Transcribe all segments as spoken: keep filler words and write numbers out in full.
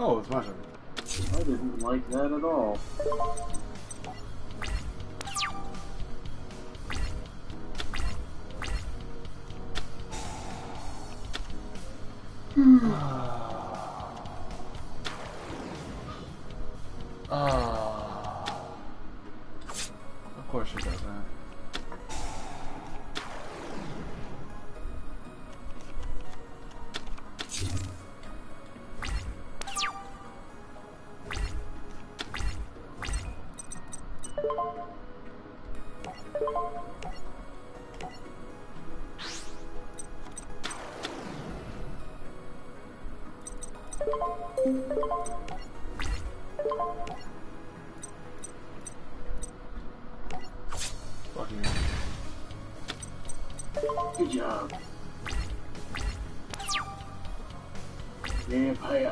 Oh, it's my turn. I didn't like that at all. Oh. Of course she does that. Good job. Vampire.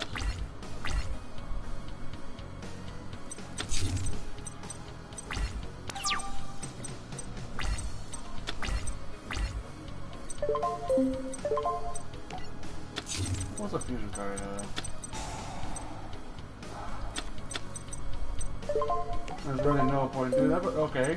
What's a fusion card? There's really no point to do that, but okay.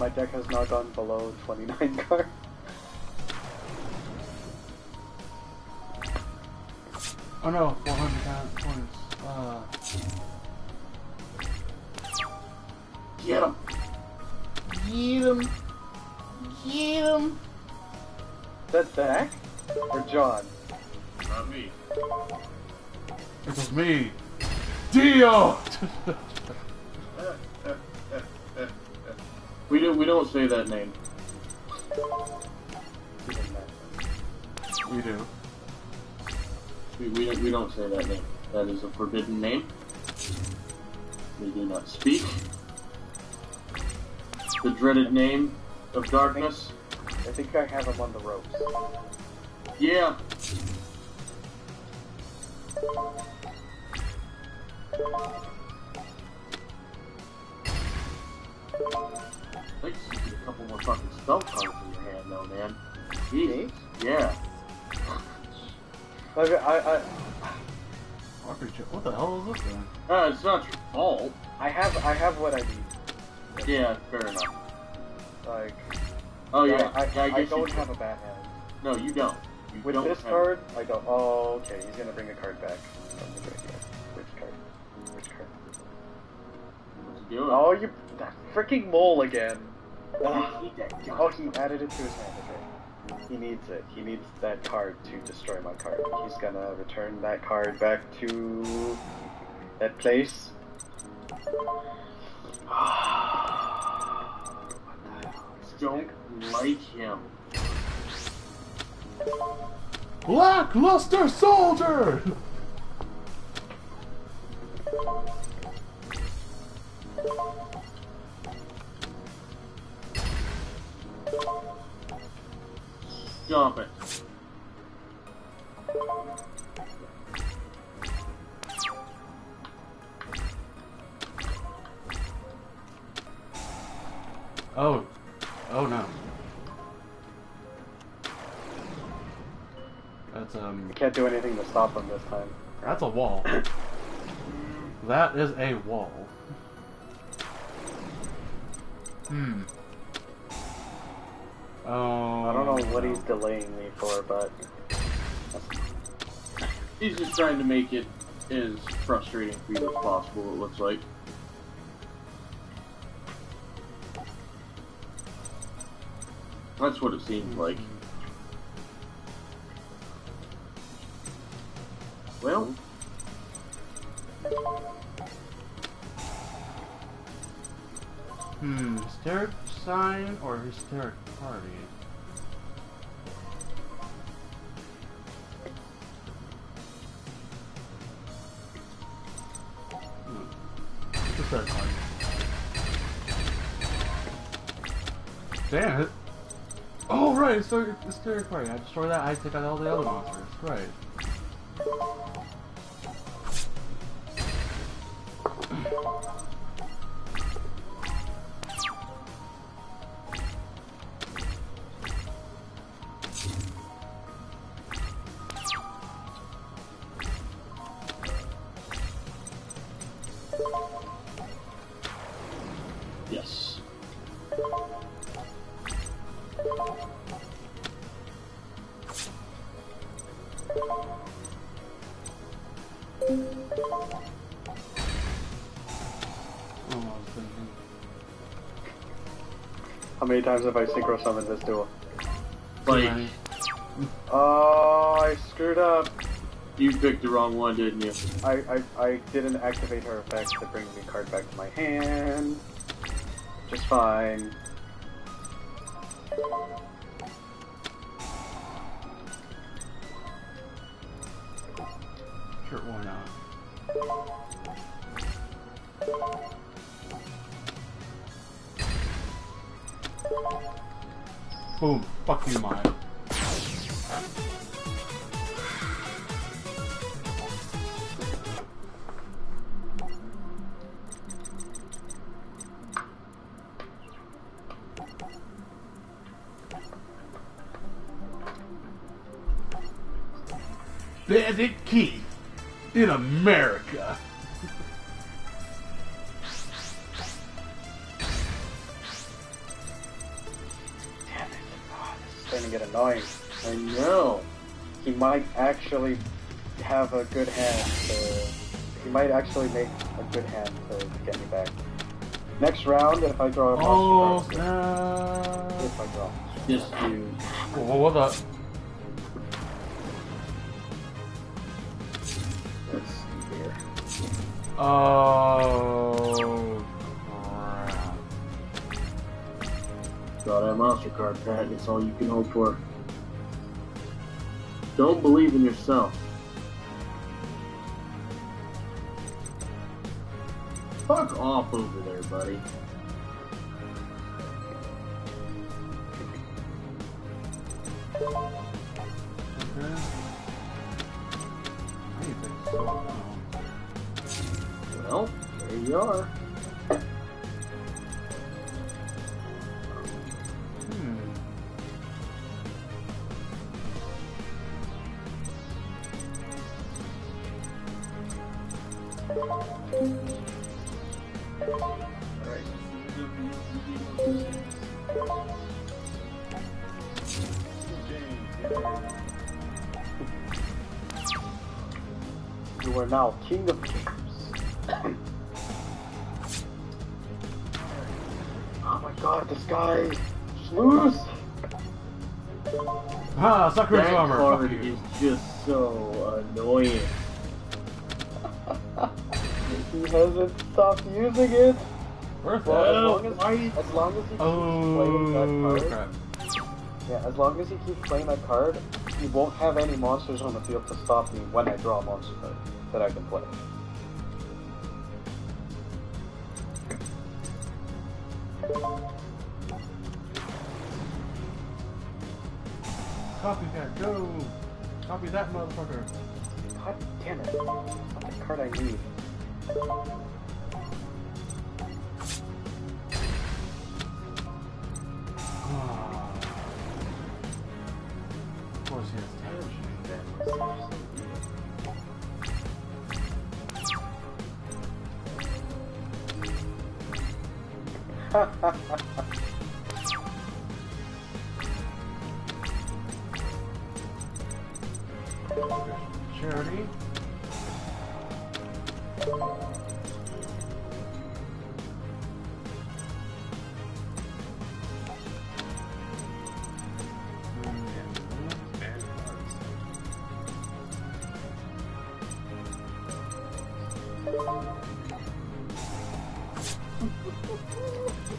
My deck has not gone below twenty-nine cards. Oh no, four hundred points. Uh. Get him! Get him! Get him! That Zach? Or John? Not me. It was me! Dio! We don't, we don't say that name. We do. We, we, don't, we don't say that name. That is a forbidden name. We do not speak. The dreaded name of darkness. I think I have him on the ropes. Yeah. I think you need a couple more fucking spell cards in your hand, though, man. Jeez. Yeah. I, I, I... What the hell is this thing? Uh, it's not your fault. I have, I have what I need. Yeah, fair enough. Like... Oh yeah, I, I, I, I don't have a bad hand. No, you don't. You With don't this have... card, I go, oh, okay, he's gonna bring a card back. Which card? Which card? What's he doing? Oh, you... That freaking mole again. Oh, oh, he added it to his hand, okay. He needs it. He needs that card to destroy my card. He's gonna return that card back to... that place. Don't like him. Black Luster Soldier! Stop it. Oh. Oh no. That's um. I can't do anything to stop him this time. That's a wall. That is a wall. Hmm. Oh. I don't know what he's delaying me for, but he's just trying to make it as frustrating for you as possible. It looks like. That's what it seems like. Well, hmm, hysteric sign or hysteric party? Hmm. Hysteric party. Damn it. Oh, right, it's the Hysteric Party. I destroy that, I take out all the other monsters. Right. How many times have I synchro summoned this duel? Like, oh, I screwed up. You picked the wrong one, didn't you? I, I, I didn't activate her effect that brings the card back to my hand. Just fine. Sure, why not? Boom, fuck you, Maya. Bandit Keith in America. Annoying. I know. He might actually have a good hand to, he might actually make a good hand to, to get me back. Next round, if I draw a monster. Oh, no. If I draw. Yes, you. Well, what was that? Let's see here. Oh. Draw that monster card, Pat. It's all you can hope for. Don't believe in yourself. Fuck off over there, buddy. Well, there you are. You are now king of kings. Oh my god, this guy just lose. Ah, Sucker Stormer is just so annoying. He hasn't stopped using it. As long as, as long as he keeps oh, playing that card. Yeah, as long as he keeps playing that card, he won't have any monsters on the field to stop me when I draw a monster card that I can play. Copy that, go! Copy that, motherfucker! God damn it! That's the card I need. Of course he has damage. Ha ha ha. Charity.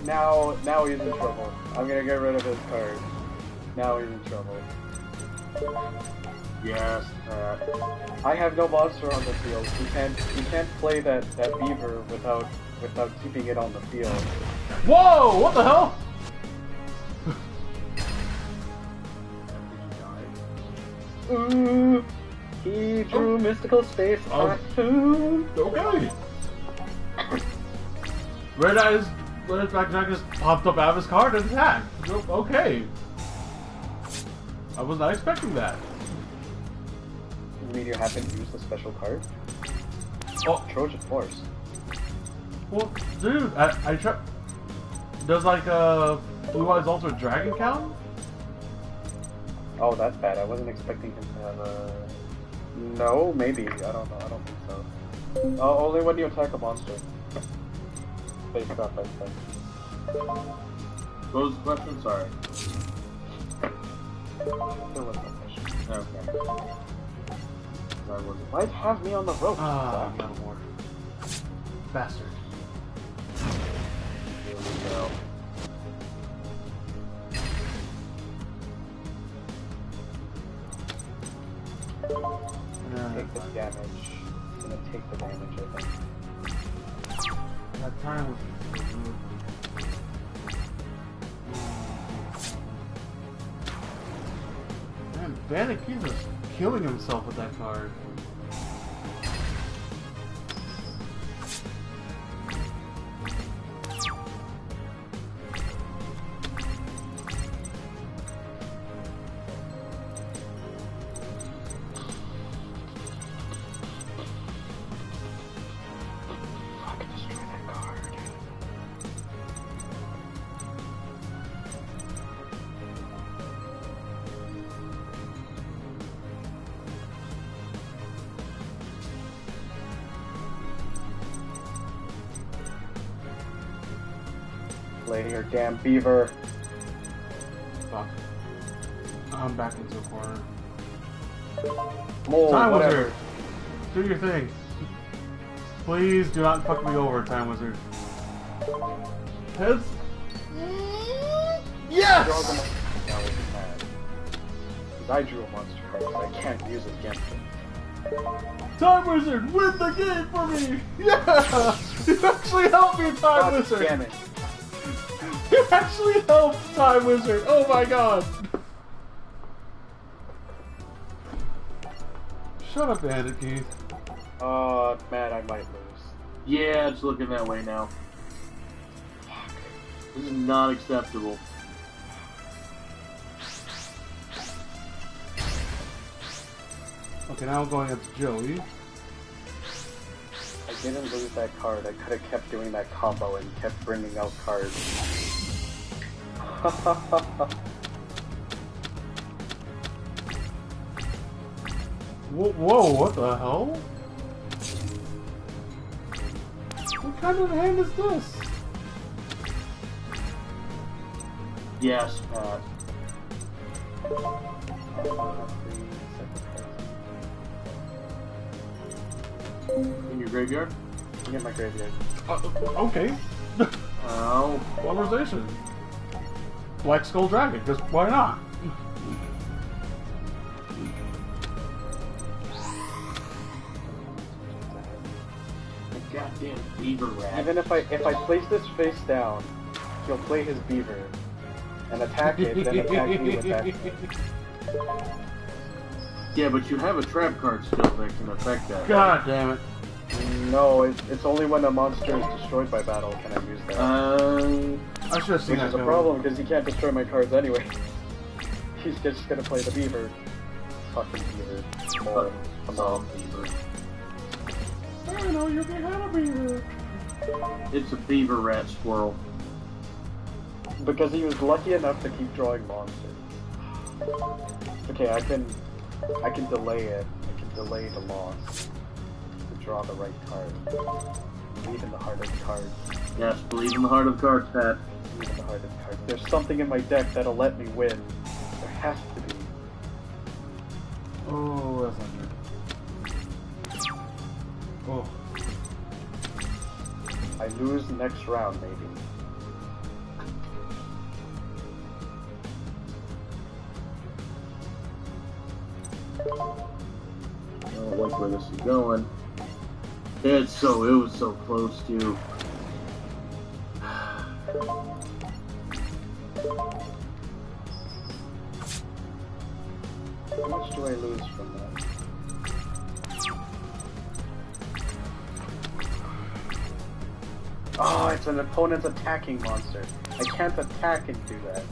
Now, now he's in trouble. I'm gonna get rid of his card. Now he's in trouble. Yes. Uh, I have no monster on the field. You can't, you can't play that that beaver without without keeping it on the field. Whoa! What the hell? Ooh, he drew oh. mystical space. Oh. Okay. Red Eyes Black Dragon just popped up out of his card and attacked. Okay. I was not expecting that. You mean you happen to use the special card? Oh, Trojan Horse. Well, dude, I, I tried. Does like uh, Blue Eyes Ultimate Dragon count? Oh, that's bad. I wasn't expecting him to have a. No, maybe. I don't know. I don't think so. Oh, only when you attack a monster. Face up, I think. What was the question? Sorry. There was no question. Okay. Sorry, was it? Why'd you have me on the rope? Ah, no more. Bastard. Here we go. Uh, take the damage. I'm gonna take the damage, I think. That time was... Man, Banakeen is killing himself with that card. Here, damn beaver. Fuck. I'm back into a corner. Mold, Time whatever. Wizard! Do your thing. Please do not fuck me over, Time Wizard. His... Yes! Because I drew a monster card, so I can't use it against him. Time Wizard, win the game for me! Yeah! You actually helped me, Time God Wizard! Damn it. You actually helped, Time Wizard! Oh my god! Shut up, Bandit Keith. Uh, man, I might lose. Yeah, it's looking that way now. Fuck. This is not acceptable. Okay, now I'm going up to Joey. I didn't lose that card. I could have kept doing that combo and kept bringing out cards. whoa, whoa, what the hell? What kind of hand is this? Yes, Pat. In your graveyard? Yeah, my graveyard. Uh, okay. Oh. Conversation. Black Skull Dragon, just why not? The goddamn beaver rat. Even if I if I place this face down, he'll play his beaver and attack it, then attack me with that. Yeah, but you have a trap card still that can affect that. God right? damn it! No, it's, it's only when a monster is destroyed by battle can I use that. Um. I should have seen Which that is a problem, because he can't destroy my cards anyway. He's just gonna play the beaver. Fucking beaver. More. Come on, beaver. I don't know, you're behind a beaver. It's a beaver rat squirrel. Because he was lucky enough to keep drawing monsters. Okay, I can... I can delay it. I can delay the loss. To draw the right card. Believe in the heart of the cards. Yes, believe in the heart of the cards, Pat. The heart of the cards. There's something in my deck that'll let me win. There has to be. Oh, that's not good. Oh. I lose next round, maybe. I don't like where this is going. It's so, it was so close to. How much do I lose from that? Oh, it's an opponent's attacking monster. I can't attack and do that.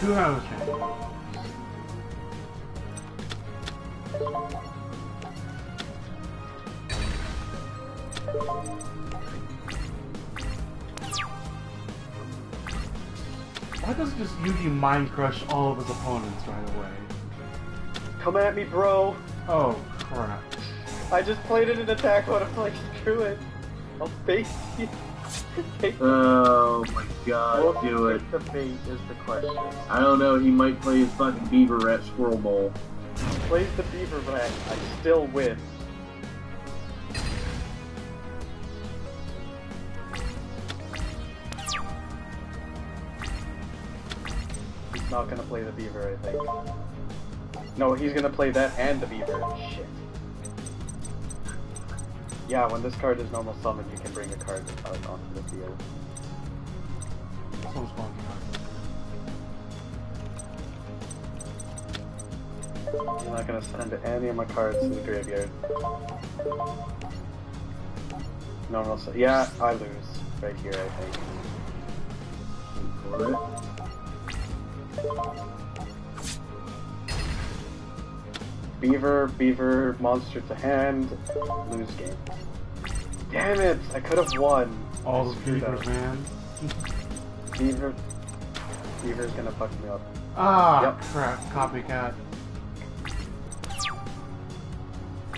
Two rounds. Why does this Yugi mind crush all of his opponents right away? Come at me, bro! Oh, crap. I just played it in attack mode, I'm like, screw it. I'll bait you. Oh my god, what do it. The bait is the question. I don't know, he might play his fucking beaver rat squirrel bowl. He plays the beaver rat, I still win. He's not gonna play the beaver, I think. No, he's gonna play that and the beaver. Shit. Yeah, when this card is normal summon, you can bring the card out onto the field. So spunky. I'm not gonna send any of my cards to the graveyard. Normal summon. Yeah, I lose. Right here, I think. Wait for it. Beaver, beaver, monster to hand. Lose game. Damn it! I could have won. All those beavers, man. Beaver, beaver's gonna fuck me up. Ah, yep. Crap! Copycat.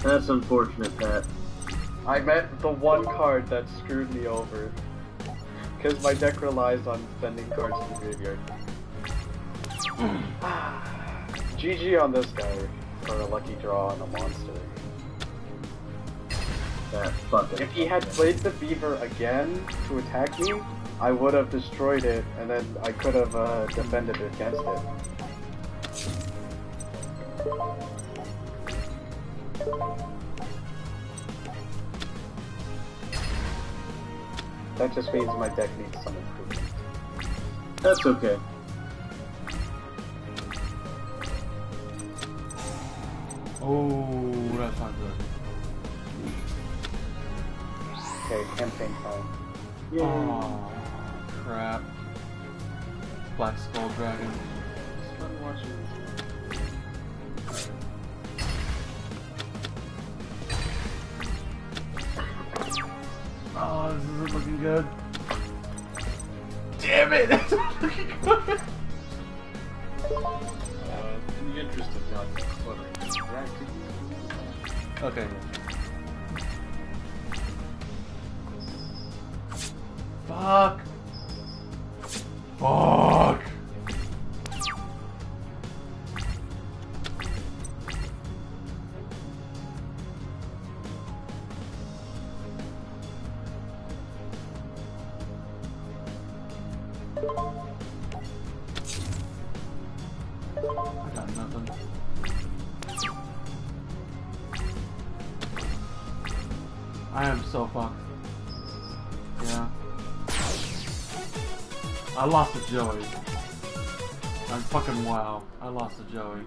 That's unfortunate, Pat. I meant the one card that screwed me over, because my deck relies on sending cards to the graveyard. G G on this guy for a lucky draw on a monster. If he had played the beaver again to attack me, I would have destroyed it, and then I could have uh, defended against it. That just means my deck needs some improvement. That's okay. Oh, that's not good. Okay, campaign time. Yeah. Oh, crap. Black Skull Dragon. Start watching this. Oh, this isn't looking good. Damn it! That's not looking good! Uh, in the interest of not cluttering. Okay. Fuck! Fuck! I got nothing. I am so fucked. Yeah. I lost to Joey. I'm fucking wow. I lost to Joey.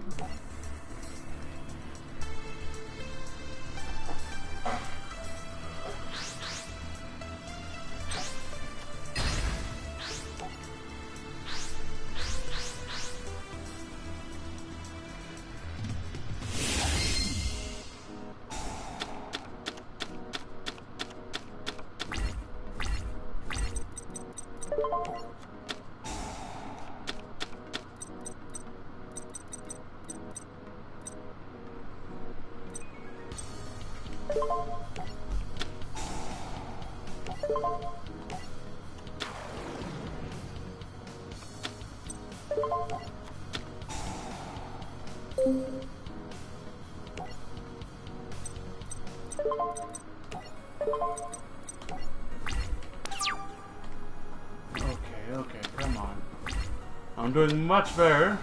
I'm doing much better.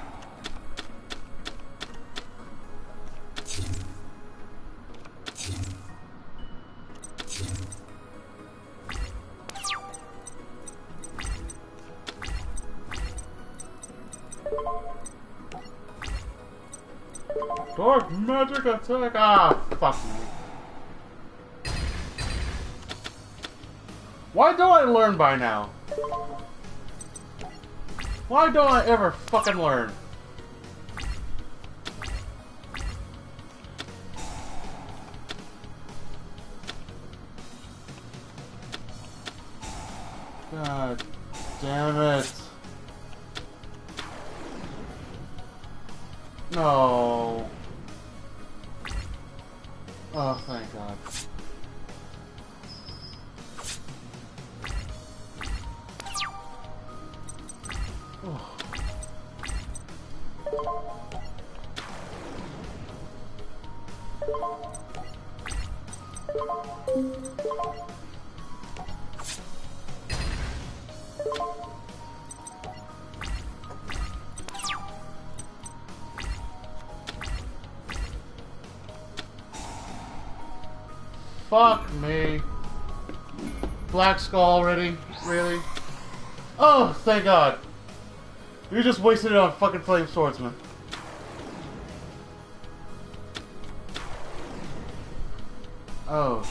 Dark magic attack! Ah, fuck me. Why don't I learn by now? Why don't I ever fucking learn? God damn it. No. Oh, thank God. Oh. Fuck me. Black Skull already? Really? Oh, thank God. You just wasted it on fucking Flame Swordsman. Oh.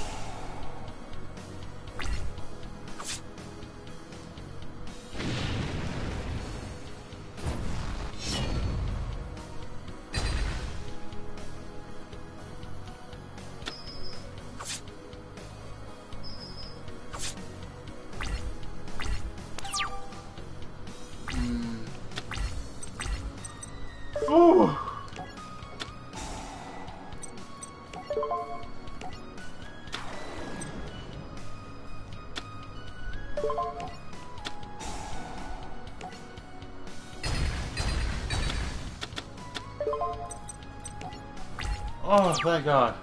Oh, thank God.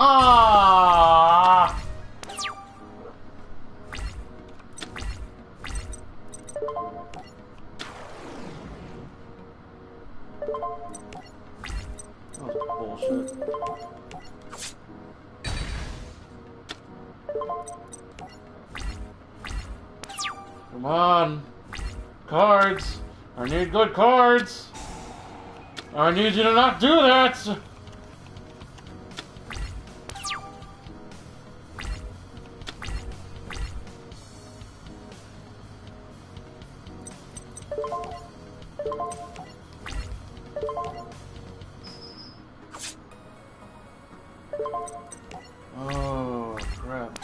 Ah! That was bullshit. Come on. Cards. I need good cards. I need you to not do that. Oh, crap.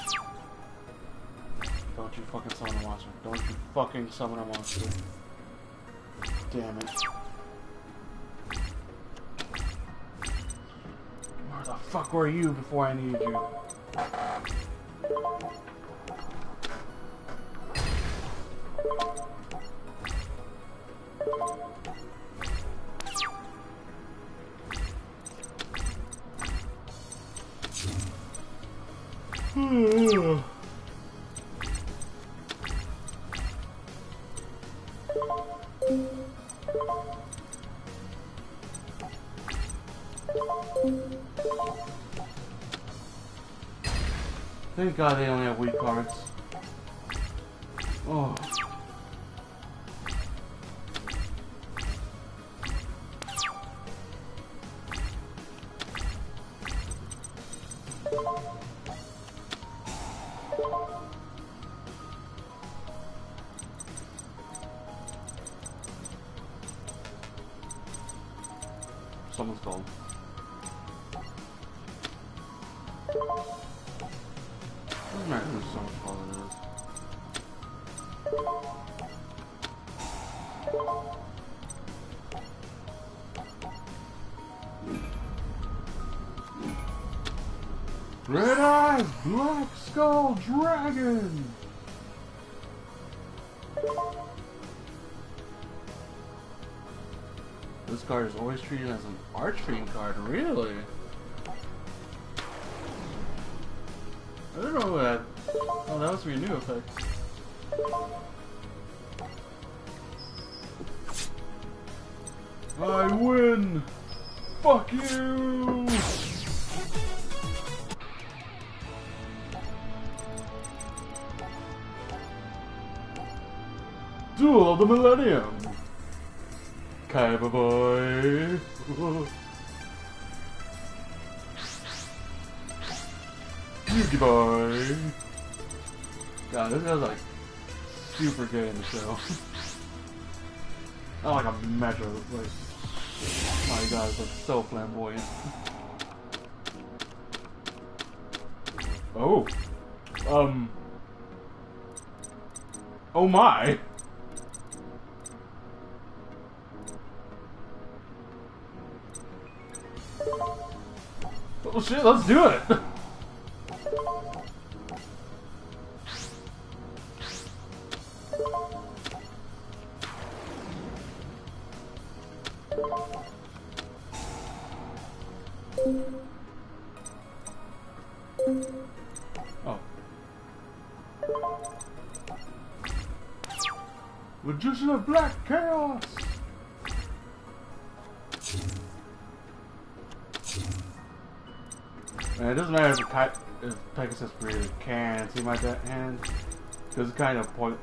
Don't you fucking summon a monster. Don't you fucking summon a monster. Damn it. Where the fuck were you before I needed you? Hmm. Thank God they only have weak cards. Oh. Someone's gone. Doesn't matter who someone's calling it is. Red Eyes Black Skull Dragon! This card is always treated as an Archfiend card, really? I don't know that. Oh, that was a new effect. I win! Fuck you! Duel of the Millennium! Kaiba boy! you, goodbye. God, this guy's like super good in the show. Not like a measure, like, my God, it's like so flamboyant. Oh, um, oh my. Well, shit, let's do it! Oh. Magician of Black Chaos! And it doesn't matter if, Pe if Pegasus Breeder can see my dead hand, because it's kind of point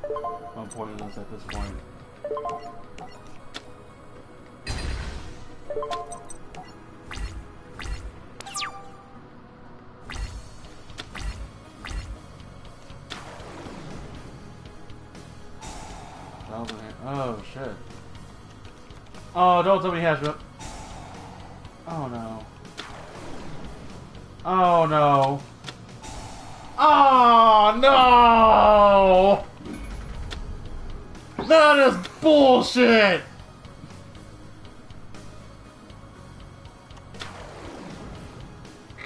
um, pointless at this point. Oh shit. Oh, don't tell me he has it. Oh no. Oh no. Oh no! That is bullshit!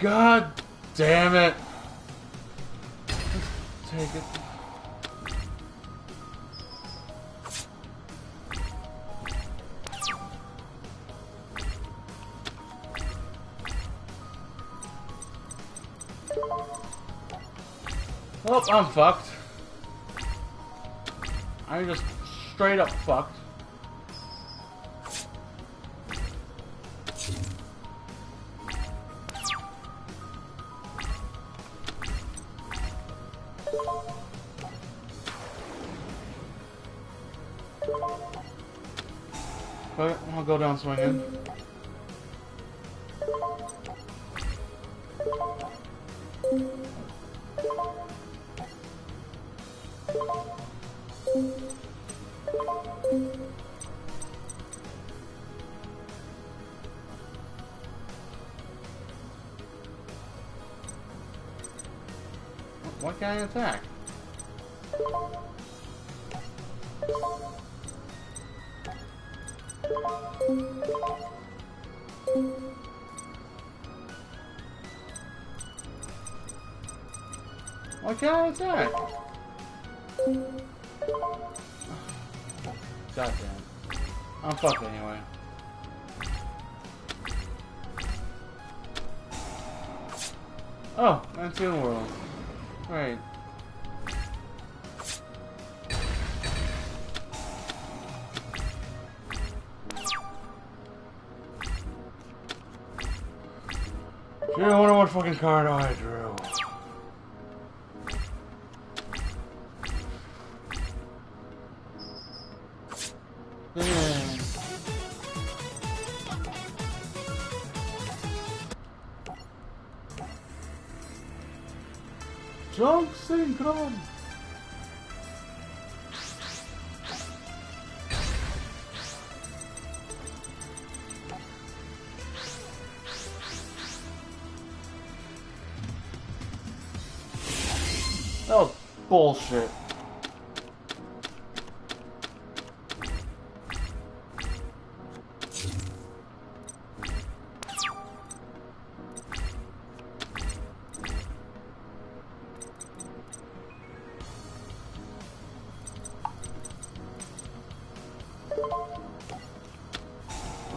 God damn it. Let's take it. Oh, I'm fucked. I'm just straight up fucked. But I'll go down swinging. Why can't I attack? Why can't I attack? God damn. I'm fucked anyway. Oh, that's the world. Right. Gee, I wonder what fucking card I drew. Junk Synchro! That was bullshit.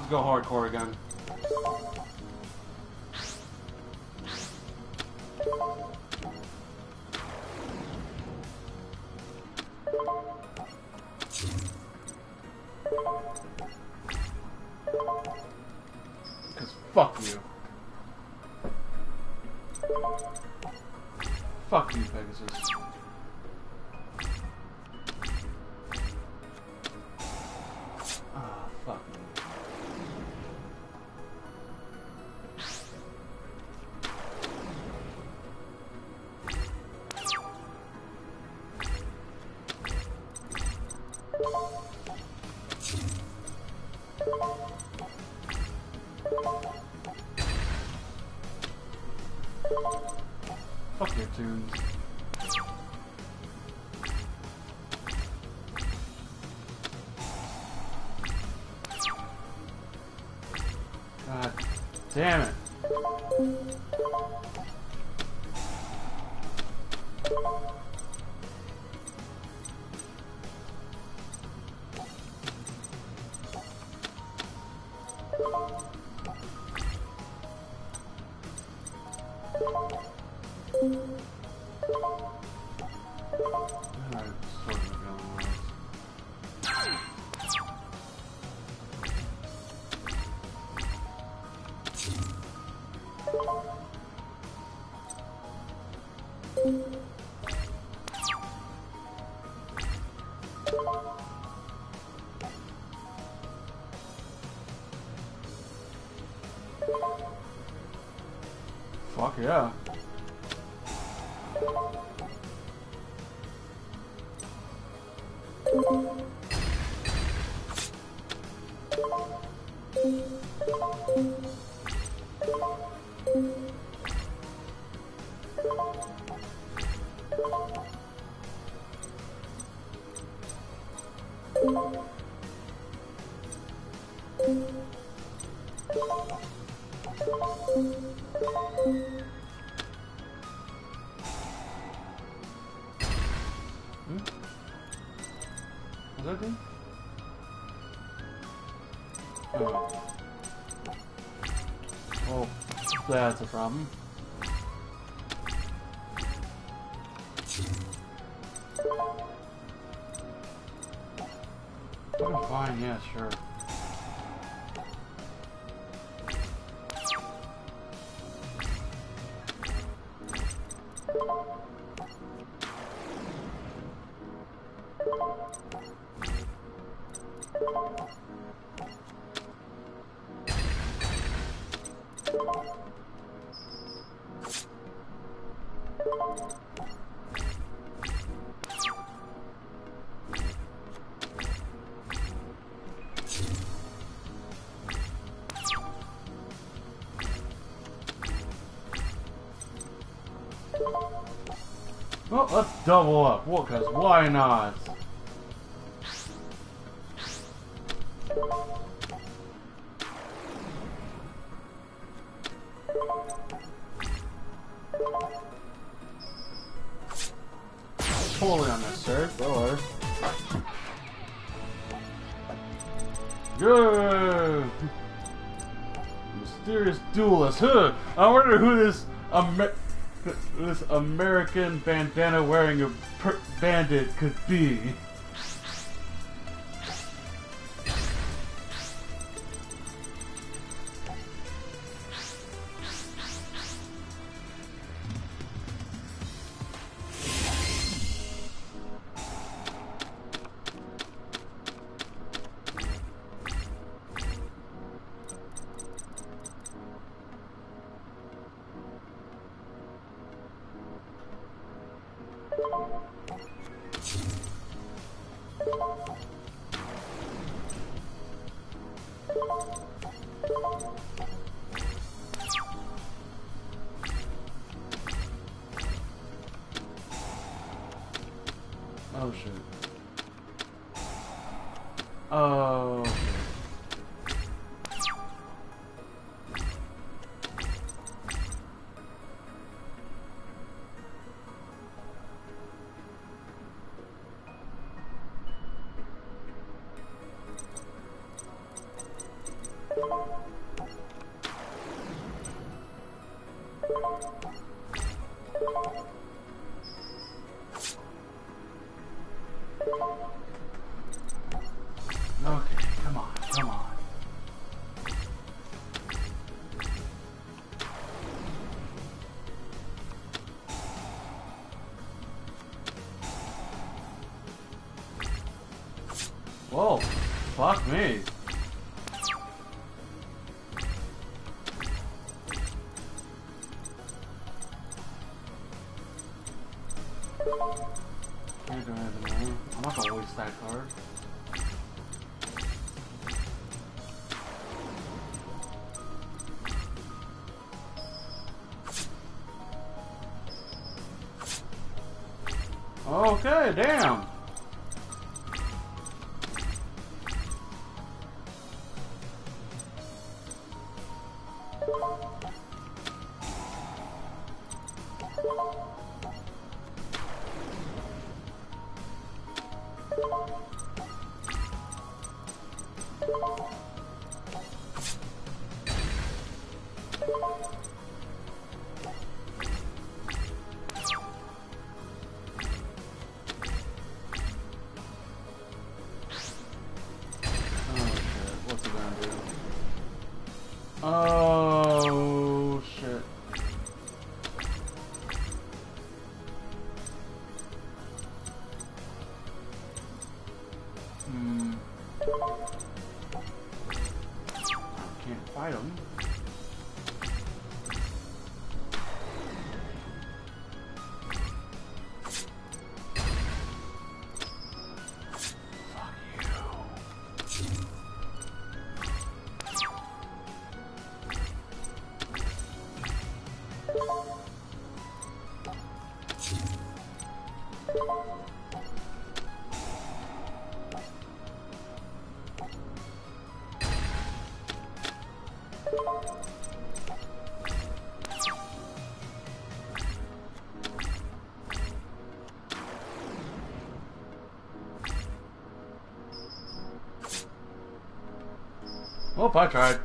Go hardcore again. Cause fuck you. Fuck you, Pegasus. Fuck your tunes. God damn it. Fuck yeah. That's a problem. Oh, fine, yeah, sure. Well, let's double up. Well, cause why not? Totally unnecessary, or go mysterious duelist. Huh? I wonder who this Amer. This American bandana wearing a per bandit could be. Oh shit. Oh. Whoa, fuck me. I'm not gonna waste that card. Okay, damn. Oh, I tried.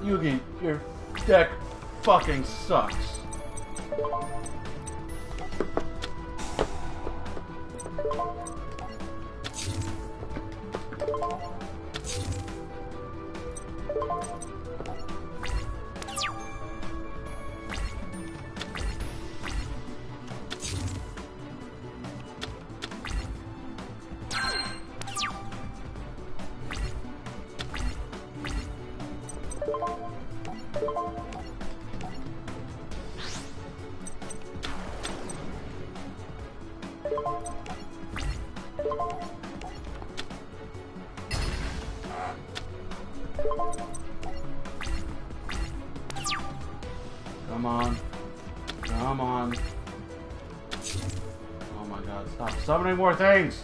Yugi, your deck fucking sucks. More things.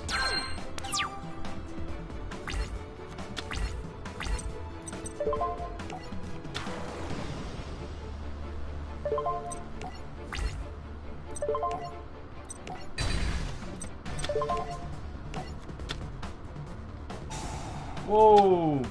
Whoa.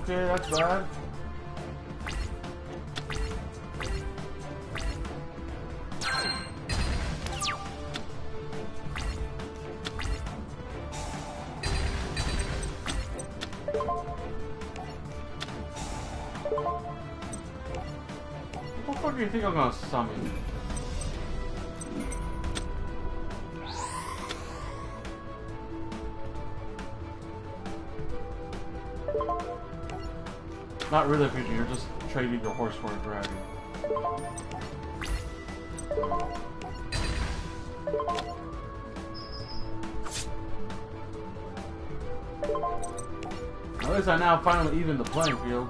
Okay, that's bad. What the fuck do you think I'm gonna summon? Not really, because you're just trading your horse for a dragon. At least I now finally even the playing field.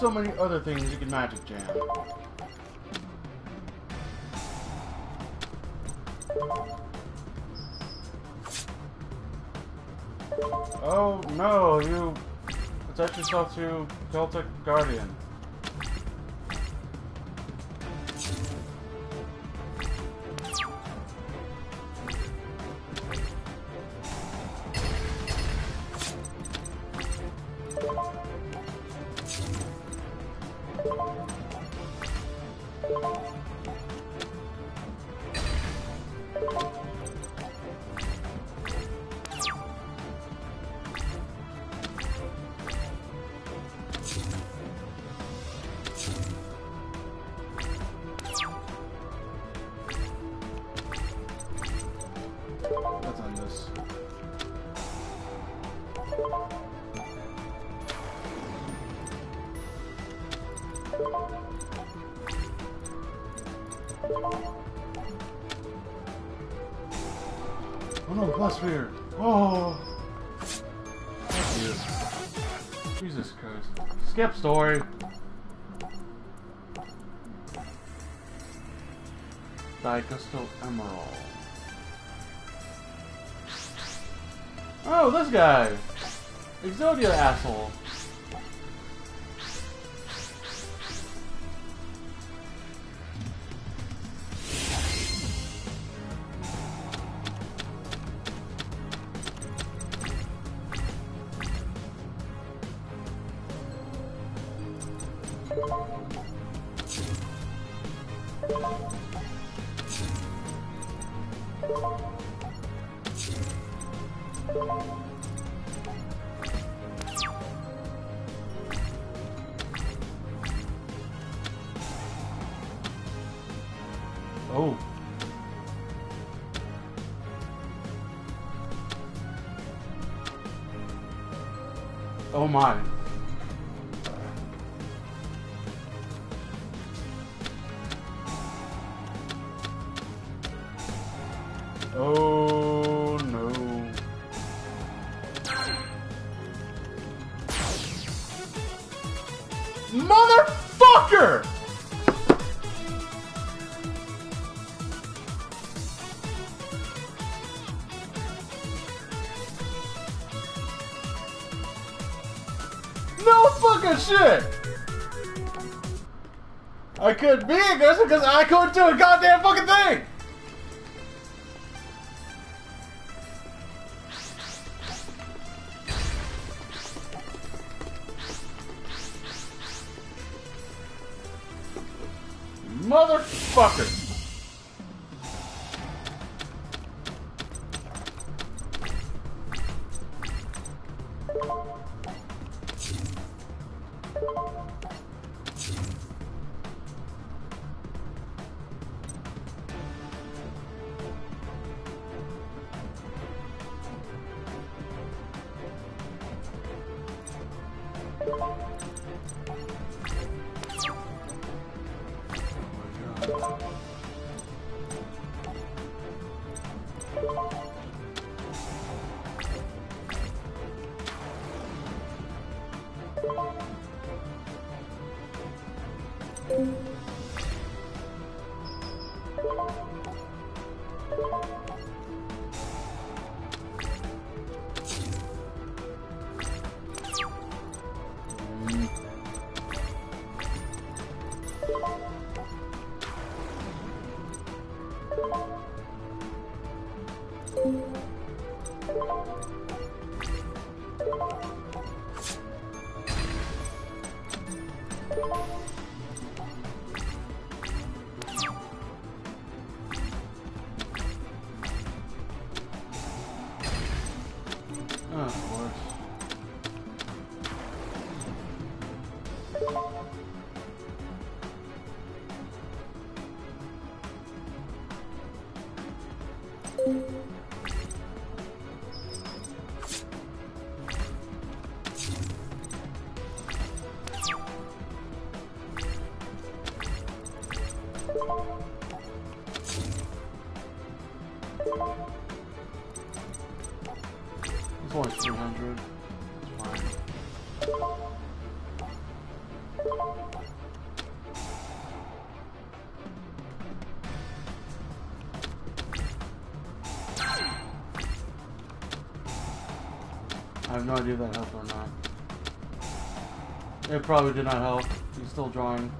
So many other things you can magic jam. Oh no, you attach yourself to Celtic Guardian. Skip story. Diacrystal Emerald. Oh, this guy! Exodia asshole. Oh. Oh my. Oh no. Motherfucker! Shit! I couldn't be aggressive because I couldn't do a goddamn fucking thing! Motherfucker! I have no idea if that helped or not. It probably did not help. He's still drawing.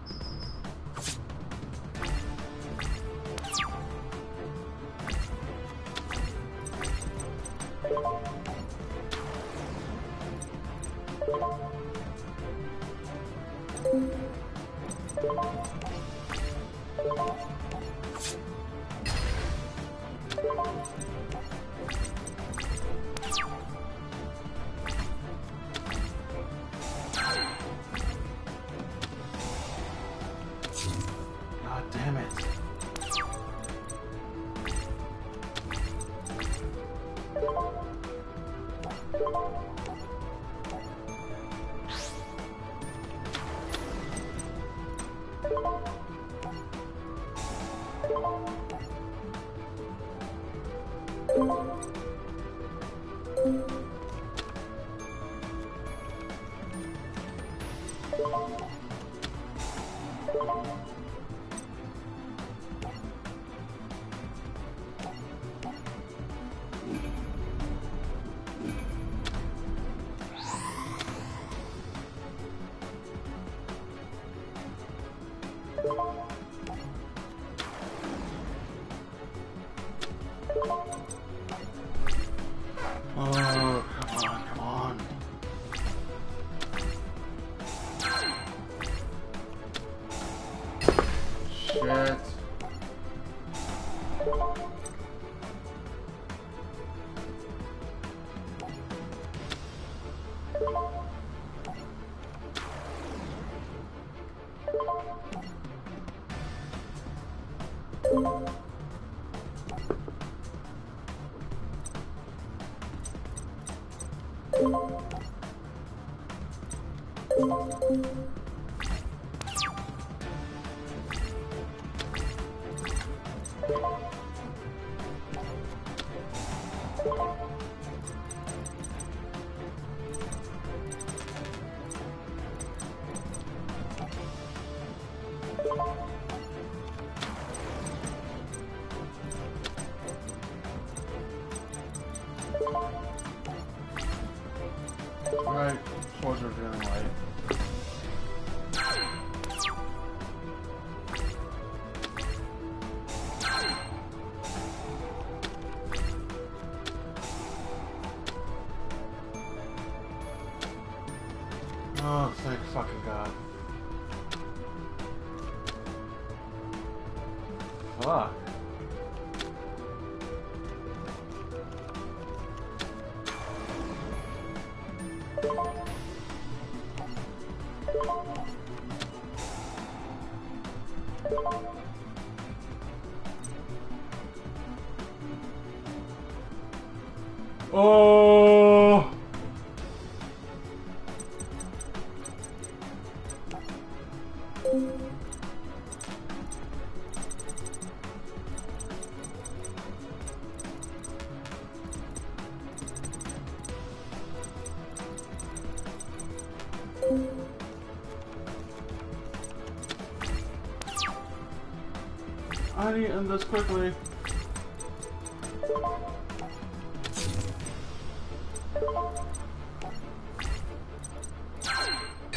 How do you end this quickly?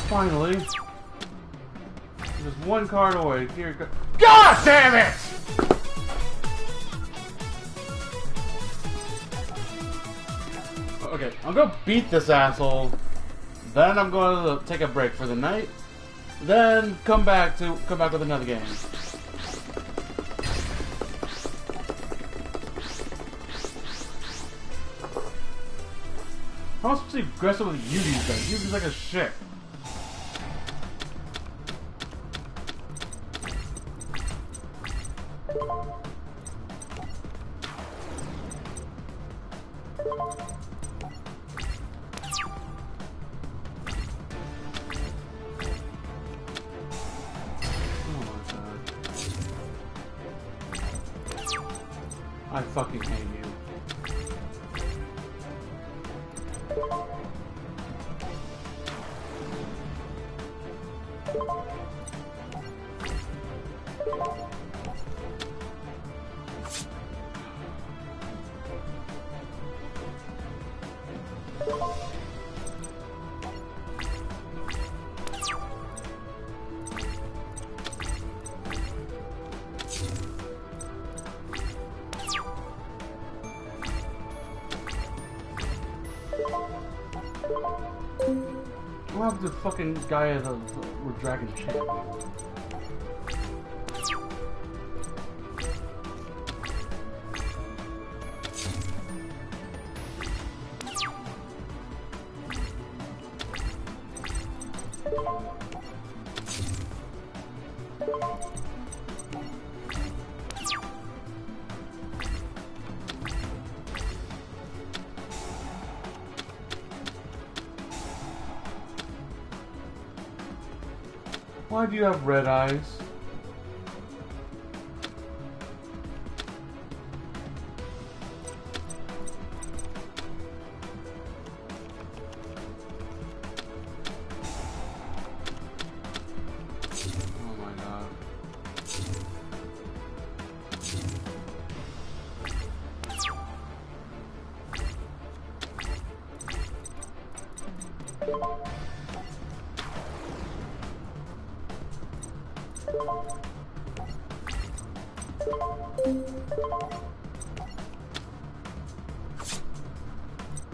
Finally. Just one card away. Dear God. GOD DAMN IT! Okay, I'll go beat this asshole. Then I'm going to take a break for the night. Then come back to come back with another game. I'm not supposed to be aggressive with Yugi's guys. Yugi's like a shit. I fucking hate you. What happened to the fucking guy as a dragon champion? Why do you have red eyes?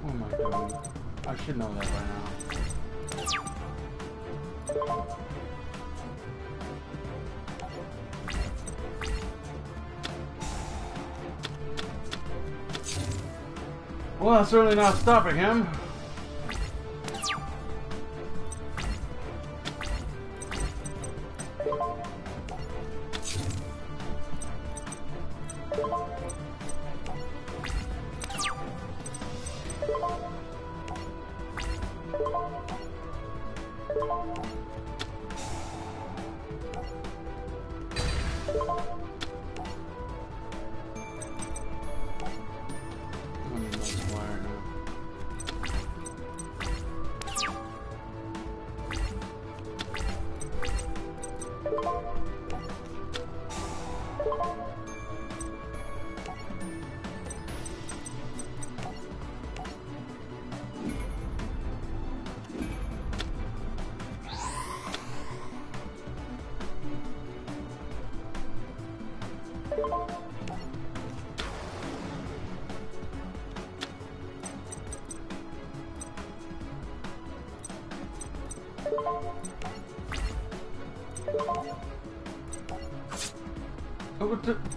Oh my god. I should know that right now. Well, I'm certainly not stopping him.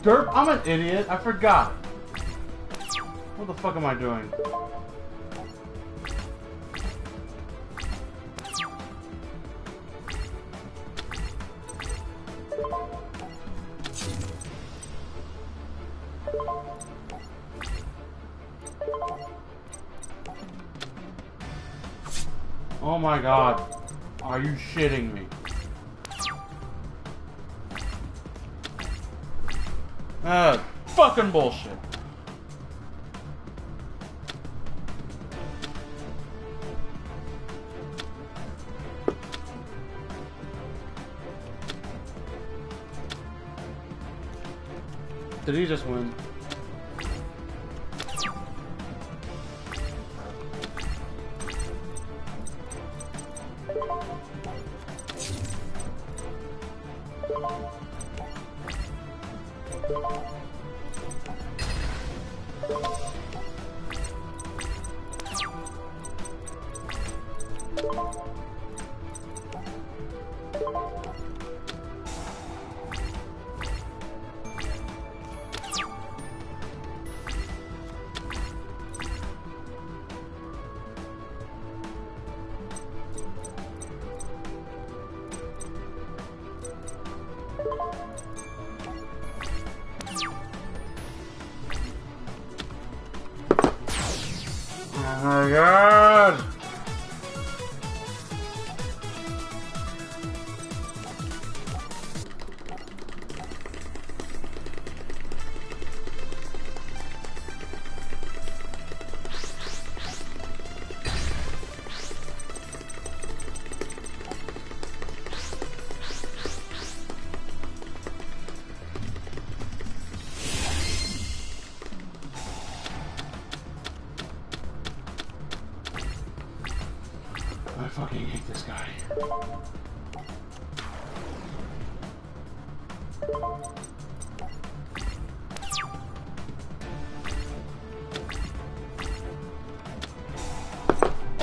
Derp, I'm an idiot. I forgot. What the fuck am I doing? Oh my god. Are you shitting me? Uh, fucking bullshit. Did he just win? my god!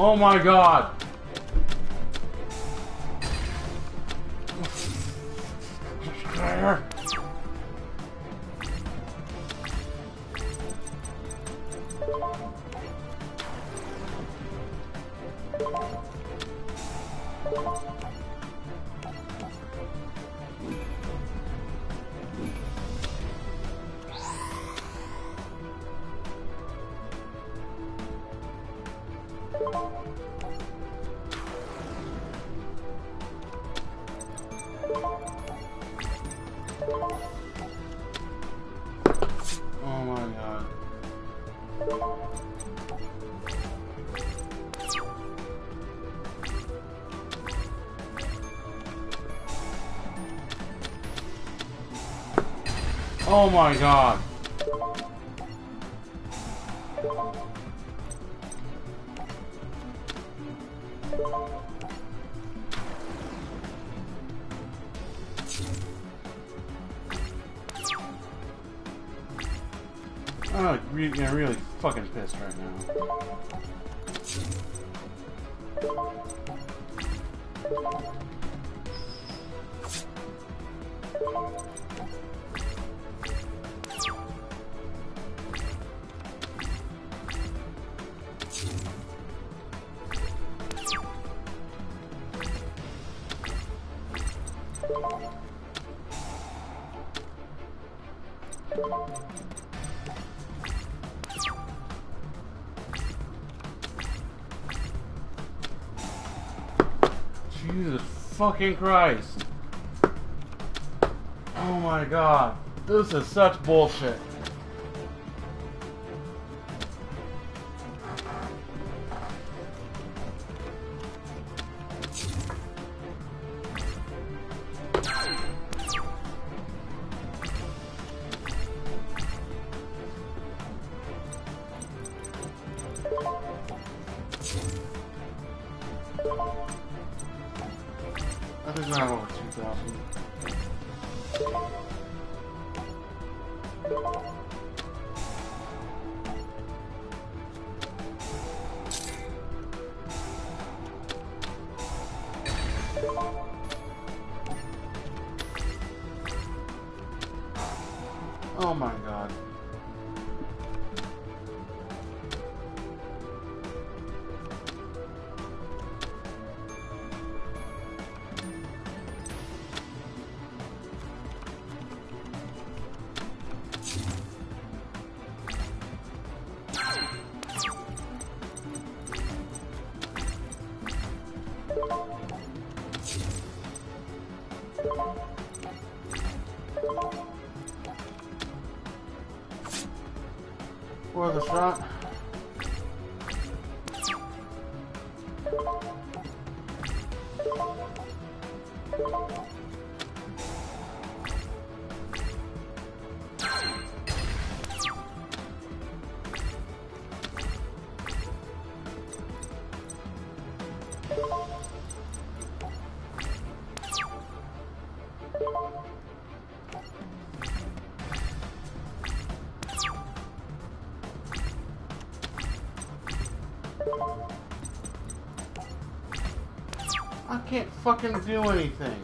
Oh my god! Oh my god! I'm really, I'm really fucking pissed right now. Jesus fucking Christ. Oh my god. This is such bullshit. Oh my god. The shot. I can't fucking do anything.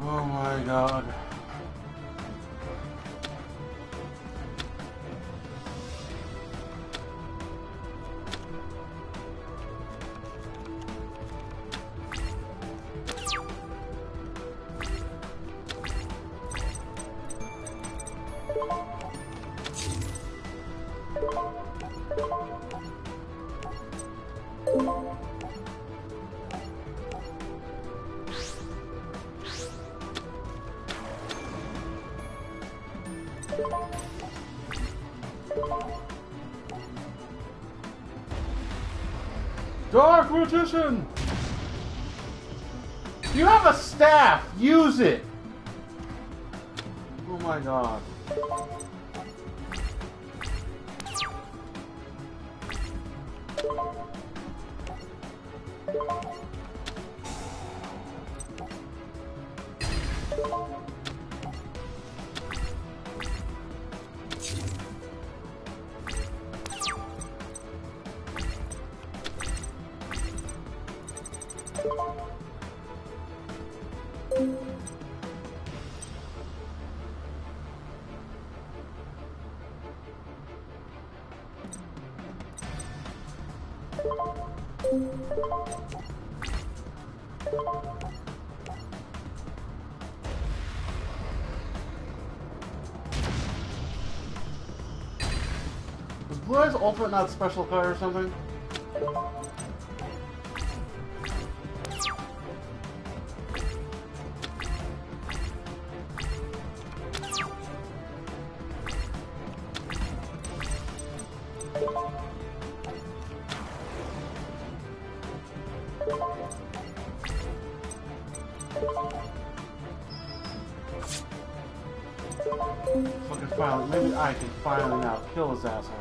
Oh Oh my god. Dark Magician! You have a staff! Use it! Oh my god. Was Blue Eyes Ultimate not a special card or something? Fucking finally, maybe I can finally now kill his asshole.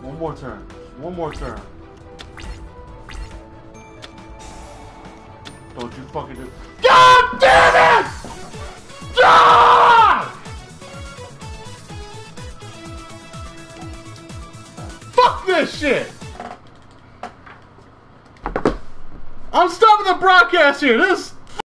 One more turn. One more turn. Don't you fucking do- God damn it! Ah! Fuck this shit! I'm stopping the broadcast here. This